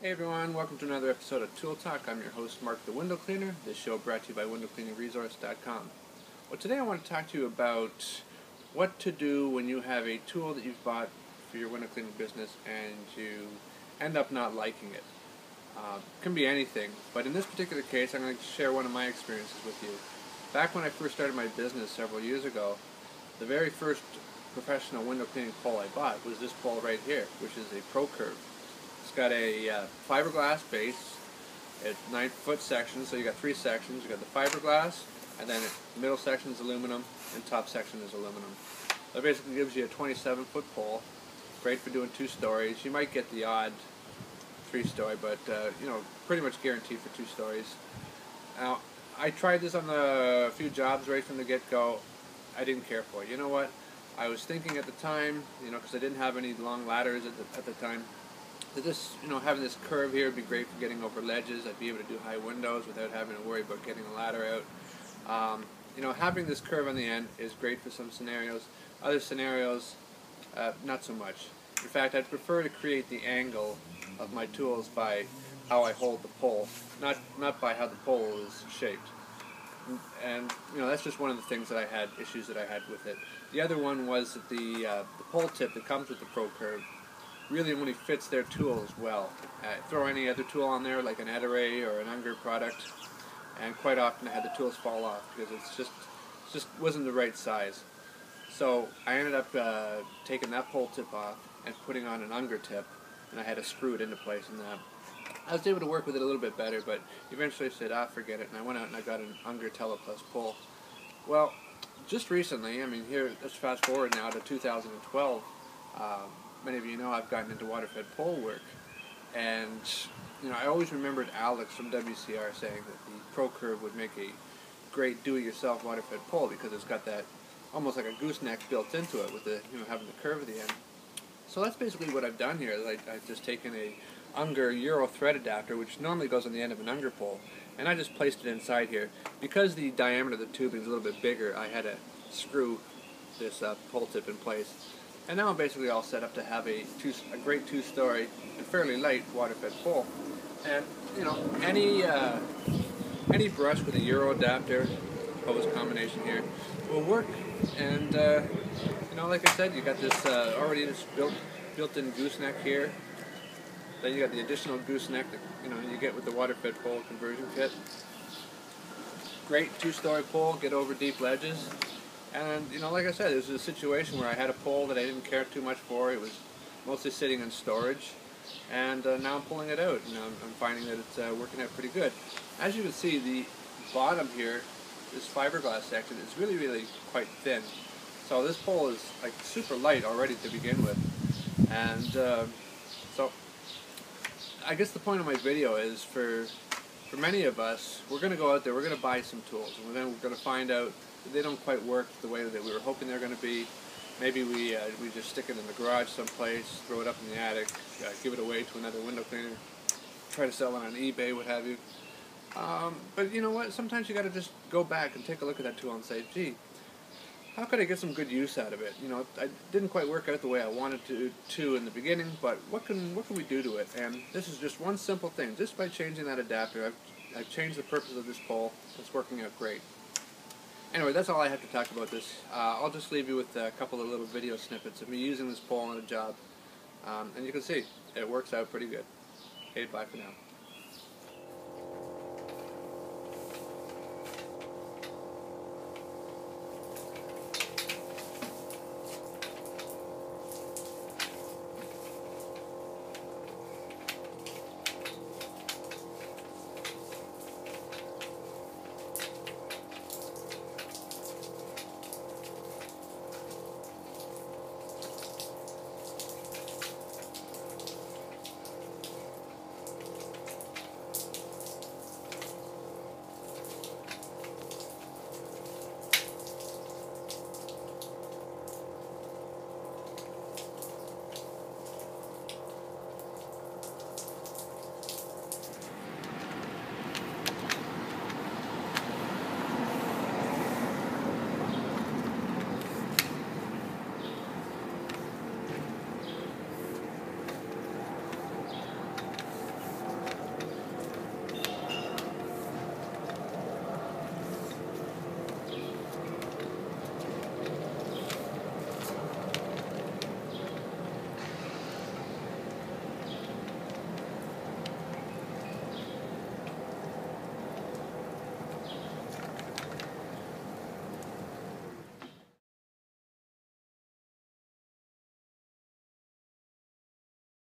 Hey everyone, welcome to another episode of Tool Talk. I'm your host, Mark the Window Cleaner. This show brought to you by windowcleaningresource.com. Well, today I want to talk to you about what to do when you have a tool that you've bought for your window cleaning business and you end up not liking it. It can be anything, but in this particular case, I'm going to share one of my experiences with you. Back when I first started my business several years ago, the very first professional window cleaning pole I bought was this pole right here, which is a ProCurve. It's got a fiberglass base. It's 9-foot sections, so you got three sections. You got the fiberglass, and then the middle section is aluminum, and top section is aluminum. That basically gives you a 27-foot pole. Great for doing two stories. You might get the odd three-story, but you know, pretty much guaranteed for two stories. Now, I tried this on a few jobs right from the get-go. I didn't care for it. You know what? I was thinking at the time, you know, because I didn't have any long ladders at the time. This, you know, having this curve here would be great for getting over ledges. I'd be able to do high windows without having to worry about getting a ladder out. You know, having this curve on the end is great for some scenarios. Other scenarios, not so much. In fact, I'd prefer to create the angle of my tools by how I hold the pole, not by how the pole is shaped. And you know, that's just one of the things that I had issues that I had with it. The other one was that the pole tip that comes with the ProCurve really only fits their tool as well. Throw any other tool on there, like an Eteray or an Unger product, and quite often I had the tools fall off because it just wasn't the right size. So I ended up taking that pole tip off and putting on an Unger tip, and I had to screw it into place. And I was able to work with it a little bit better, but eventually I said, ah, forget it, and I went out and I got an Unger Teleplus pole. Well, just recently, I mean, here, let's fast forward now to 2012. Many of you know I've gotten into water-fed pole work, and you know, I always remembered Alex from WCR saying that the ProCurve would make a great do-it-yourself water-fed pole because it's got that almost like a gooseneck built into it with the, you know, having the curve at the end. So that's basically what I've done here. Is I've just taken a Unger Euro thread adapter, which normally goes on the end of an Unger pole, and I just placed it inside here. Because the diameter of the tubing is a little bit bigger, I had to screw this pole tip in place. And now I'm basically all set up to have a great two-story and fairly light water-fed pole. And you know, any brush with a Euro-adapter, hose combination here, will work. And you know, like I said, you got this already this built-in gooseneck here. Then you got the additional gooseneck that, you know, you get with the water-fed pole conversion kit. Great two-story pole, get over deep ledges. And, you know, like I said, this was a situation where I had a pole that I didn't care too much for. It was mostly sitting in storage. And now I'm pulling it out, and I'm finding that it's working out pretty good. As you can see, the bottom here, this fiberglass section, is really, really quite thin. So this pole is, like, super light already to begin with. And so I guess the point of my video is for many of us, we're going to go out there, we're going to buy some tools, and then we're going to find out they don't quite work the way that we were hoping they're going to be. Maybe we just stick it in the garage someplace, throw it up in the attic, give it away to another window cleaner, try to sell it on eBay, what have you. But you know what? Sometimes you got to just go back and take a look at that tool and say, "Gee, how could I get some good use out of it? You know, it didn't quite work out the way I wanted to in the beginning, but what can we do to it?" And this is just one simple thing. Just by changing that adapter, I've changed the purpose of this pole. It's working out great. Anyway, that's all I have to talk about this. I'll just leave you with a couple of little video snippets of me using this pole on a job. And you can see, it works out pretty good. Okay, bye for now.